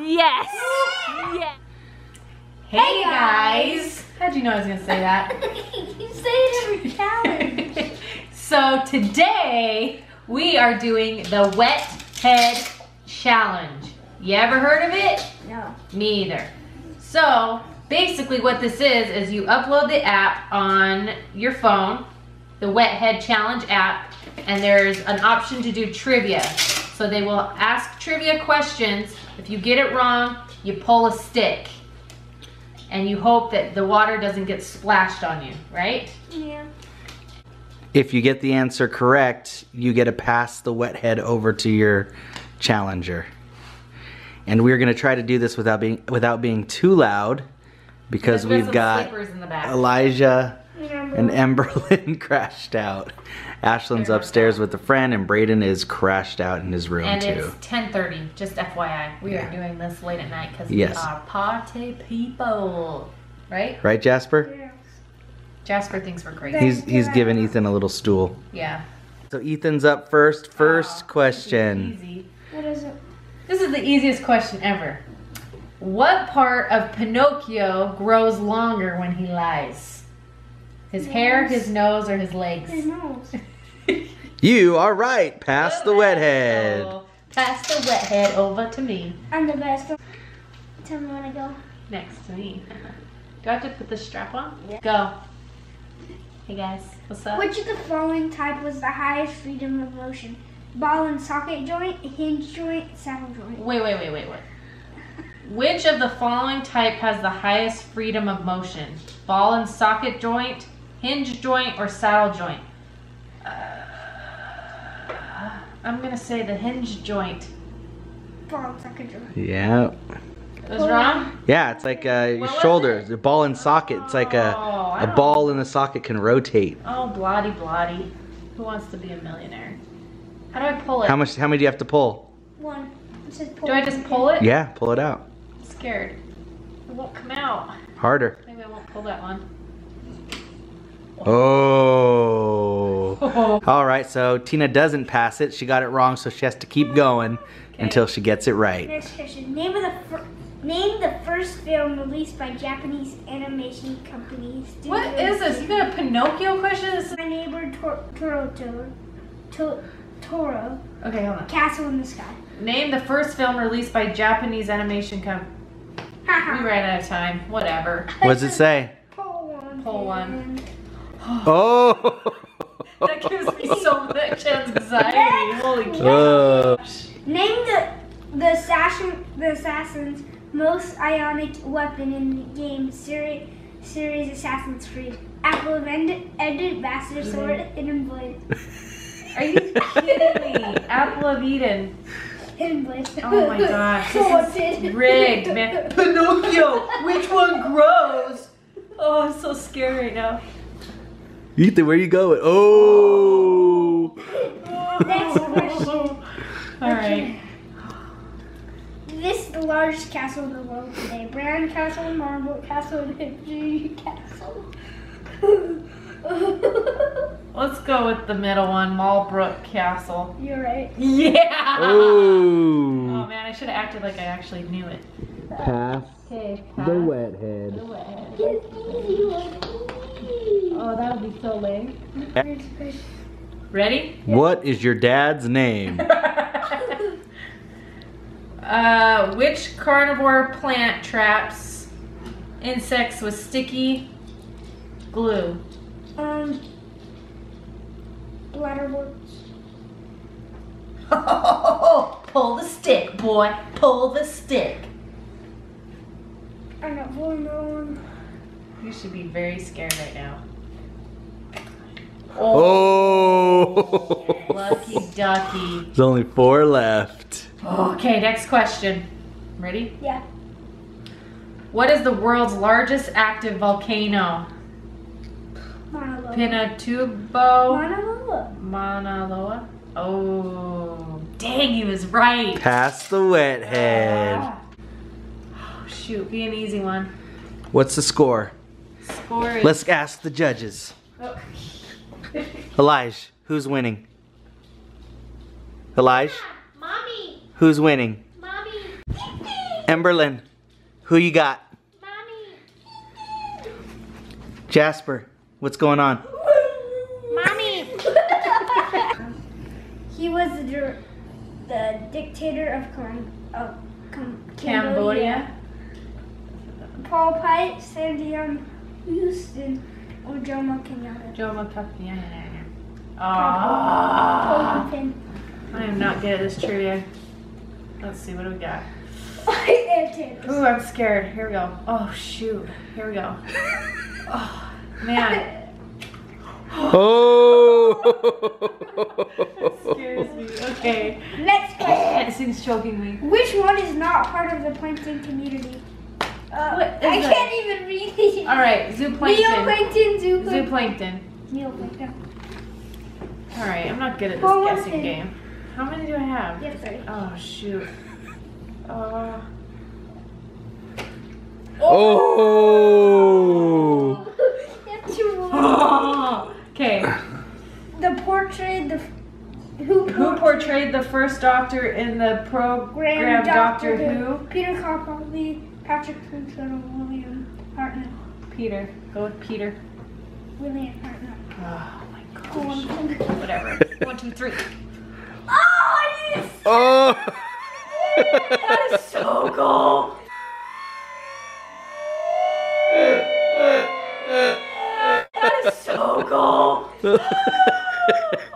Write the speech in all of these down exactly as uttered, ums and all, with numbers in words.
Yes. Yeah. Hey, hey guys. guys. How'd you know I was gonna say that? You say it every challenge. So today we are doing the Wet Head Challenge. You ever heard of it? No. Me either. So basically what this is, is you upload the app on your phone, the Wet Head Challenge app, and there's an option to do trivia. So they will ask trivia questions. If you get it wrong, you pull a stick. And you hope that the water doesn't get splashed on you, right? Yeah. If you get the answer correct, you get to pass the wet head over to your challenger. And we're gonna try to do this without being without being too loud, because we've got Elijah and Emberlyn crashed out. Ashlyn's upstairs with a friend, and Brayden is crashed out in his room and too. And it's ten thirty, just F Y I. We yeah. are doing this late at night because yes. we are party people, right? Right, Jasper? Yes. Jasper thinks we're crazy. He's he's giving Ethan a little stool. Yeah. So Ethan's up first. First oh, question. This is easy. What is it? This is the easiest question ever. What part of Pinocchio grows longer when he lies? His nose. hair, his nose, or his legs? His nose. You are right. Pass the wet head. Go. Pass the wet head over to me. I'm the best. Tell me when I go. Next to me. Do I have to put the strap on? Yeah. Go. Hey guys, what's up? Which of the following type was the highest freedom of motion? Ball and socket joint, hinge joint, saddle joint. Wait, wait, wait, wait, wait. Which of the following type has the highest freedom of motion? Ball and socket joint, hinge joint, or saddle joint? Uh, I'm gonna say the hinge joint. Ball and socket joint. Yeah. It was wrong? Yeah, it's like uh, your shoulders, the ball and socket. It's like a, a ball and the socket can rotate. Oh, bloody, bloody. Who wants to be a millionaire? How do I pull it? How much? How many do you have to pull? One. Just pull do I just pull it? Yeah, pull it out. I'm scared. It won't come out. Harder. Maybe I won't pull that one. Oh. Oh. All right, so Tina doesn't pass it. She got it wrong, so she has to keep going okay. until she gets it right. Next question. Name, of the name the first film released by Japanese animation companies. What is this? You got a Pinocchio question? This My Neighbor Totoro. To Toro. Okay, hold on. Castle in the Sky. Name the first film released by Japanese animation company. We ran out of time. Whatever. What does it say? Pull one. Pull one. Oh! That gives me so much anxiety. Holy cow. Name the the assassin the assassin's most ionic weapon in the game series series Assassin's Creed. Apple of Eden, Ambassador Sword, and Invoice. Are you kidding me? Apple of Eden. Oh my gosh, this is rigged, man. Pinocchio, which one grows? Oh, I'm so scared right now. Ethan, where you going? Oh! Next question. All right. This is the largest castle in the world today. Bran Castle, Marble Castle, and Hippie Castle. Let's go with the middle one, Malbrook Castle. You're right. Yeah! Ooh. Oh man, I should have acted like I actually knew it. Pass, okay, pass the wet head. The wet head. Oh, that would be so lame. Ready? Yeah. What is your dad's name? uh, which carnivore plant traps insects with sticky glue? Um... Bladderwort. Oh, pull the stick, boy. Pull the stick. I'm not pulling no one. You should be very scared right now. Oh. Oh. Lucky ducky. There's only four left. Okay, next question. Ready? Yeah. What is the world's largest active volcano? Mauna Loa. Pinatubo. Mauna Loa. Mauna Loa. Oh, dang, he was right. Pass the wet head. Ah. Oh, shoot, be an easy one. What's the score? Score is... Let's ask the judges. Oh. Elijah, who's winning? Elijah? Yeah, mommy. Who's winning? Mommy. Emberlyn, who you got? Mommy. Jasper, what's going on? Mommy. He was the, the dictator of, Cam of Cam Cambodia. Cambodia. Pol Pot, Sandium, Houston, or Jomo Kenyatta. Jomo Kenyatta. Aww. I am not good at this trivia. Let's see what do we got. Ooh, I'm scared. Here we go. Oh shoot. Here we go. Oh man. Oh. That scares me. Okay. Next question. This thing's choking me. Which one is not part of the plankton community? Uh, what is I that? Can't even read these. All right, zooplankton. Neoplankton, zooplankton. Zooplankton. Neoplankton. All right, I'm not good at this well, guessing thing. game. How many do I have? Yes, sir. Oh shoot. Uh, oh. Oh. Okay. The portrait. The who? Who portrayed the first Doctor in the program Doctor, Doctor Who? Peter Capaldi, Patrick Wilson, William Hartnell. Peter. Go with Peter. William Hartnell. Oh my gosh. Whatever. One, two, three. Oh, yes! Oh! That is so cool! That is so cool!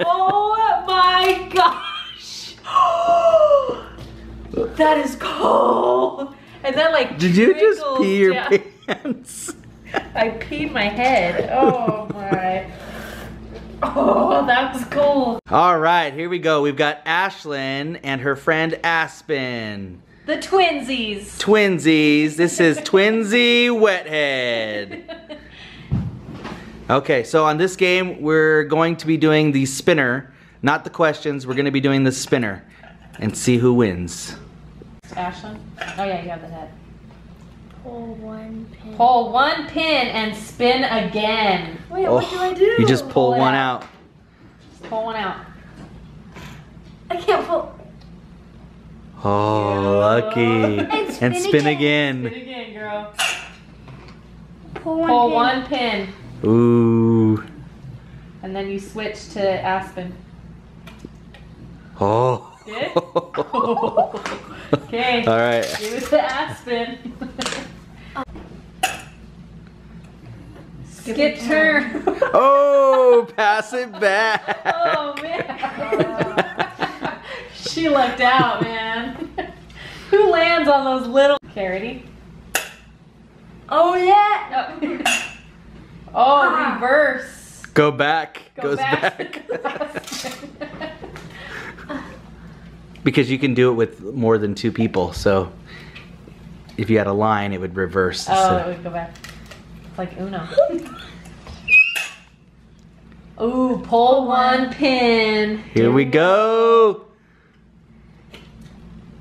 Oh my gosh! That is cool! And then like did you just pee your down. pants? I peed my head. Oh my. Oh, that was cool. All right, here we go. We've got Ashlynn and her friend Aspen. The twinsies. Twinsies. This is Twinsy Wet Head. Okay, so on this game, we're going to be doing the spinner. Not the questions. We're going to be doing the spinner and see who wins. Ashlynn? Oh, yeah, you have the head. Pull one pin. Pull one pin and spin again. Wait, oh, what do I do? You just pull, pull one out. out. Just pull one out. I can't pull. Oh, lucky. And spin, and spin again. again. Spin again, girl. Pull one, pull pin. one pin. Ooh. And then you switch to Aspen. Oh. Good? Okay. All right. Give it to Aspen. Skip turn. Oh, pass it back. Oh, man. She lucked out, man. Who lands on those little... Carity. Oh, yeah. Oh, ah. Reverse. Go back. Go Goes back. back. Because you can do it with more than two people, so if you had a line, it would reverse. Oh, so. It would go back. It's like Uno. Ooh, pull one pin. Here we go.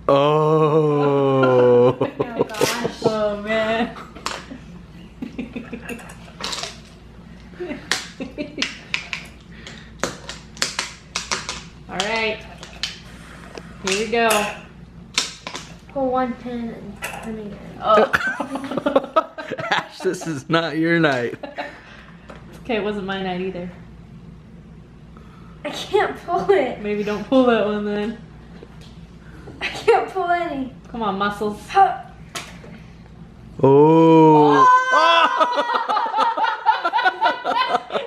Oh. Oh my gosh. Oh, man. All right. Here we go. Pull one pin and spin again. Oh. Ash, this is not your night. Okay, it wasn't my night either. I can't pull it. Maybe don't pull that one then. I can't pull any. Come on, muscles. Oh. Oh.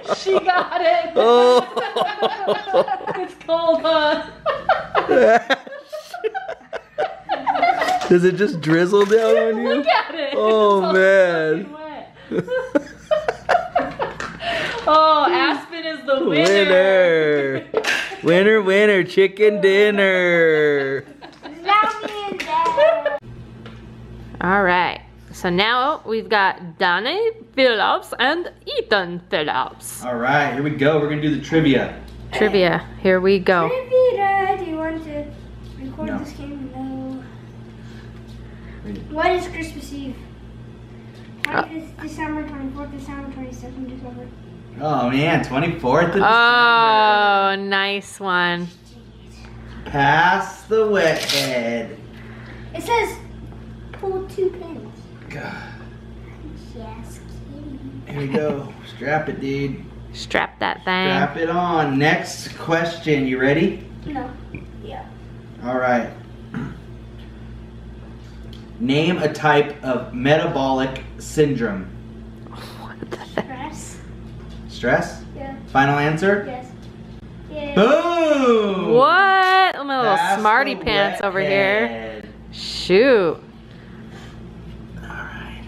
Oh. She got it. Oh. It's cold, huh? Does it just drizzle down on you? Look at it. Oh, it's man. Wet. Oh, Aspen is the winner. Winner, winner, winner, chicken dinner. All right. So now we've got Danny Phillips and Ethan Phillips. All right. Here we go. We're going to do the trivia. Trivia. Here we go. Trivia. Do you want to record no. this game? No. What is Christmas Eve? What uh, is December twenty-fourth, December twenty-second, December? Oh man, twenty-fourth of December. Oh, nice one. Past the wet head. It says pull two pins. God. Yes, kitty. Here we go. Strap it, dude. Strap that thing. Strap it on. Next question. You ready? No. Yeah. All right. Name a type of metabolic syndrome. What the heck? Stress. Stress? Yeah. Final answer? Yes. Yeah. Boom! What? I'm a little That's smarty pants over head. Here. Shoot. All right.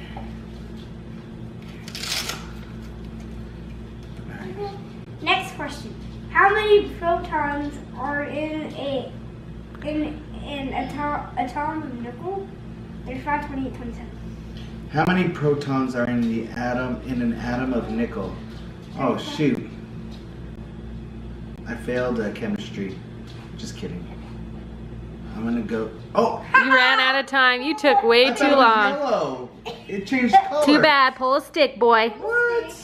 All right. Next question. How many protons are in a in an atom atom of nickel? There's five, twenty-eight, twenty-seven. How many protons are in the atom in an atom of nickel? Oh shoot. I failed uh, chemistry. Just kidding. I'm gonna go. Oh! You ran out of time. You took way I too it long. Yellow. It changed color. Too bad. Pull a stick, boy. What?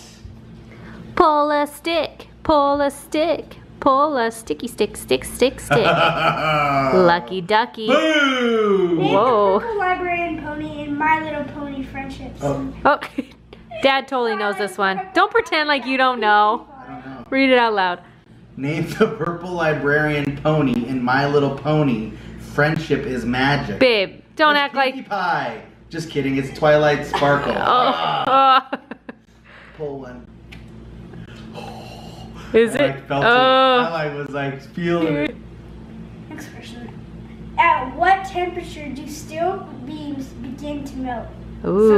Pull a stick. Pull a stick. Pull a sticky stick. Stick. Stick. Stick. Lucky ducky. Boo! Name Whoa! The librarian pony in My Little Pony Friendship. Oh. oh. Dad totally knows this one. Don't pretend like you don't know. I don't know. Read it out loud. Name the purple librarian pony in My Little Pony Friendship is Magic. Babe, don't it's act Pinkie like... Pinkie Pie. Just kidding, it's Twilight Sparkle. oh. oh. Pull one. Oh. Is I, it? Like, felt oh. it. I was like feeling it. Next question. At what temperature do steel beams begin to melt? Ooh.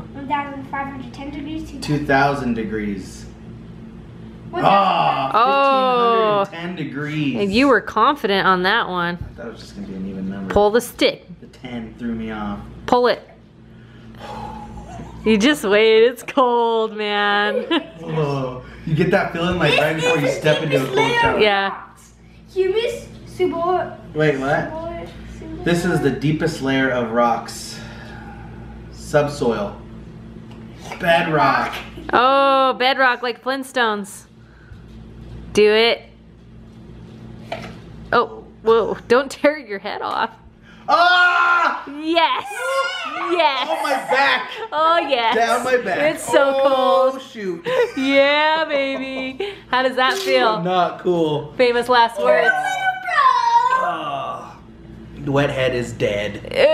Celsius. one thousand five hundred ten degrees? two thousand degrees. Ah, oh, fifteen ten degrees. And you were confident on that one. I thought it was just going to be an even number. Pull the stick. The ten threw me off. Pull it. You just wait. It's cold, man. Oh, you get that feeling like right before you step into a cold shower. Yeah. Humus subor. Wait, what? Subor, subor. This is the deepest layer of rocks. Subsoil. Bedrock. Oh, bedrock like Flintstones. Do it. Oh, whoa. Don't tear your head off. Ah! Yes. Yes. Oh, my back. Oh, yes. Down my back. It's so oh, cold. Oh, shoot. Yeah, baby. How does that feel? Not cool. Famous last words. Oh. The wet head is dead. It